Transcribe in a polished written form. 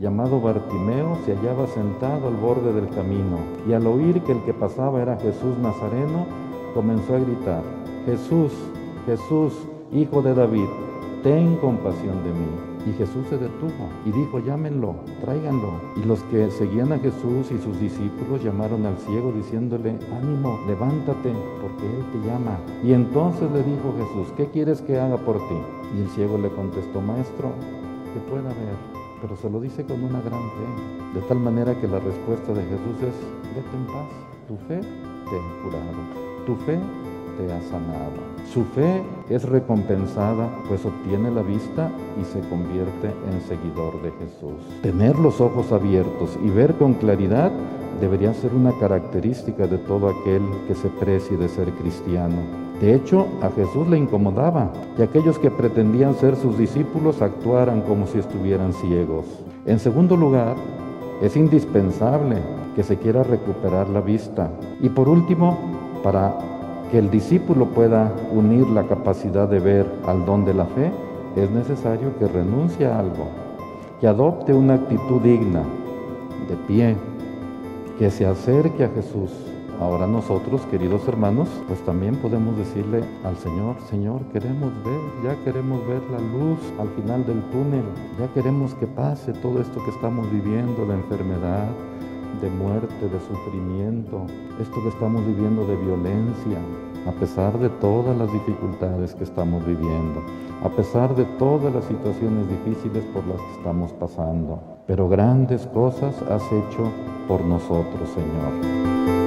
llamado Bartimeo, se hallaba sentado al borde del camino, y al oír que el que pasaba era Jesús Nazareno, comenzó a gritar: Jesús, Jesús, hijo de David, ten compasión de mí. Y Jesús se detuvo y dijo: llámenlo, tráiganlo. Y los que seguían a Jesús y sus discípulos llamaron al ciego diciéndole: ánimo, levántate, porque él te llama. Y entonces le dijo Jesús: ¿qué quieres que haga por ti? Y el ciego le contestó: maestro, que pueda ver. Pero se lo dice con una gran fe, de tal manera que la respuesta de Jesús es: vete en paz, tu fe te ha curado, tu fe te ha sanado. Su fe es recompensada, pues obtiene la vista y se convierte en seguidor de Jesús. Tener los ojos abiertos y ver con claridad debería ser una característica de todo aquel que se precie de ser cristiano. De hecho, a Jesús le incomodaba que aquellos que pretendían ser sus discípulos actuaran como si estuvieran ciegos. En segundo lugar, es indispensable que se quiera recuperar la vista. Y por último, para que el discípulo pueda unir la capacidad de ver al don de la fe, es necesario que renuncie a algo, que adopte una actitud digna, de pie, que se acerque a Jesús. Ahora nosotros, queridos hermanos, pues también podemos decirle al Señor: Señor, queremos ver, ya queremos ver la luz al final del túnel, ya queremos que pase todo esto que estamos viviendo de enfermedad, de muerte, de sufrimiento, esto que estamos viviendo de violencia, a pesar de todas las dificultades que estamos viviendo, a pesar de todas las situaciones difíciles por las que estamos pasando. Pero grandes cosas has hecho por nosotros, Señor.